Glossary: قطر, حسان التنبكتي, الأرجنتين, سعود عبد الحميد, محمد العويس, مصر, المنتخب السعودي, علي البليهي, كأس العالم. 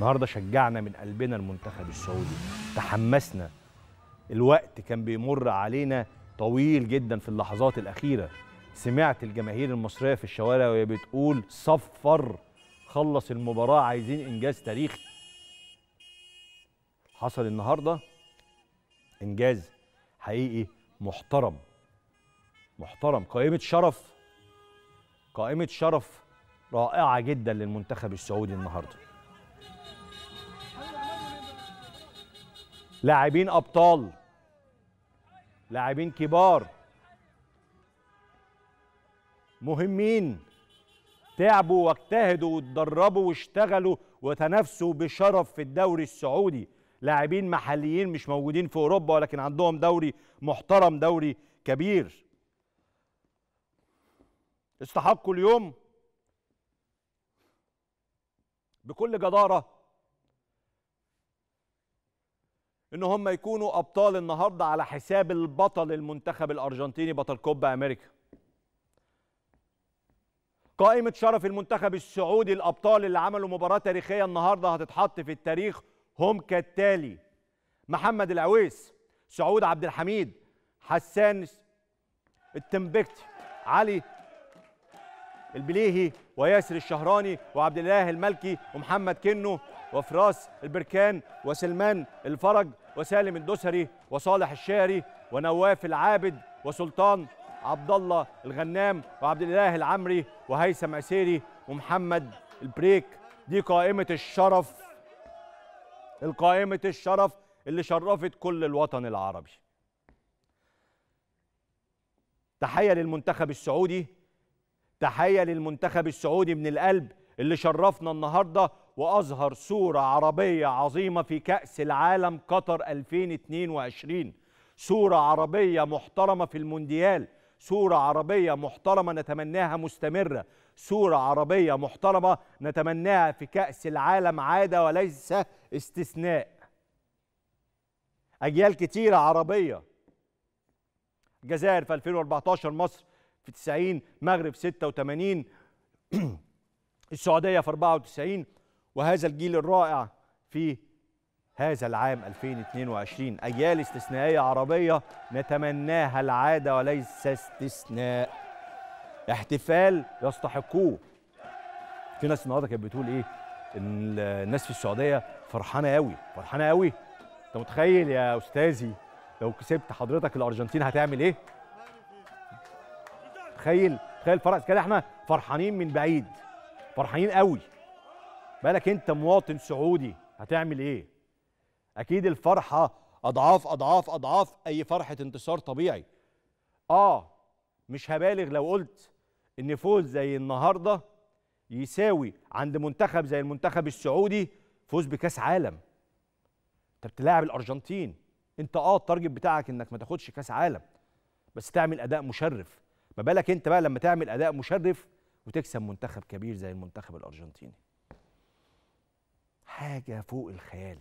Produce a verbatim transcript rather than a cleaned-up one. النهارده شجعنا من قلبنا المنتخب السعودي، تحمسنا. الوقت كان بيمر علينا طويل جدا في اللحظات الأخيرة. سمعت الجماهير المصرية في الشوارع وهي بتقول صفر، خلص المباراة، عايزين إنجاز تاريخي. حصل النهاردة إنجاز حقيقي محترم، محترم، قائمة شرف، قائمة شرف رائعة جدا للمنتخب السعودي النهاردة. لاعبين أبطال، لاعبين كبار، مهمين، تعبوا واجتهدوا واتدربوا واشتغلوا وتنافسوا بشرف في الدوري السعودي. لاعبين محليين مش موجودين في أوروبا ولكن عندهم دوري محترم، دوري كبير. استحقوا اليوم بكل جدارة إن هم يكونوا أبطال النهاردة على حساب البطل المنتخب الأرجنتيني، بطل كوبا أمريكا. قائمة شرف المنتخب السعودي، الأبطال اللي عملوا مباراة تاريخية النهاردة هتتحط في التاريخ، هم كالتالي: محمد العويس، سعود عبد الحميد، حسان التنبكتي، علي البليهي، وياسر الشهراني، وعبد الله المالكي، ومحمد كنو، وفراس البركان، وسلمان الفرج، وسالم الدوسري، وصالح الشهري، ونواف العابد، وسلطان عبد الله الغنام، وعبد الله العمري، وهيثم عسيري، ومحمد البريك. دي قائمة الشرف، القائمة الشرف اللي شرفت كل الوطن العربي. تحية للمنتخب السعودي، تحية للمنتخب السعودي من القلب اللي شرفنا النهاردة وأظهر صورة عربية عظيمة في كأس العالم قطر ألفين واثنين وعشرين. صورة عربية محترمة في المونديال، صورة عربية محترمة نتمناها مستمرة، صورة عربية محترمة نتمناها في كأس العالم عادة وليس استثناء. أجيال كتيرة عربية، الجزائر في ألفين وأربعتاشر، مصر في تسعين، مغرب ستة وتمانين، السعودية في أربعة وتسعين، وهذا الجيل الرائع في هذا العام ألفين واثنين وعشرين. أجيال استثنائية عربية نتمناها العادة وليس استثناء. احتفال يستحقوه. في ناس النهارده كانت بتقول ايه؟ ان الناس في السعودية فرحانة قوي، فرحانة قوي. أنت متخيل يا أستاذي لو كسبت حضرتك الأرجنتين هتعمل ايه؟ تخيل، تخيل فرح كده. احنا فرحانين من بعيد، فرحانين قوي. بالك أنت مواطن سعودي هتعمل ايه؟ اكيد الفرحه اضعاف اضعاف اضعاف اي فرحه انتصار طبيعي. اه مش هبالغ لو قلت ان فوز زي النهارده يساوي عند منتخب زي المنتخب السعودي فوز بكاس عالم. انت بتلاعب الارجنتين، انت اه التارجت بتاعك انك ما تاخدش كاس عالم، بس تعمل اداء مشرف. ما بالك انت بقى لما تعمل اداء مشرف وتكسب منتخب كبير زي المنتخب الارجنتيني؟ حاجه فوق الخيال.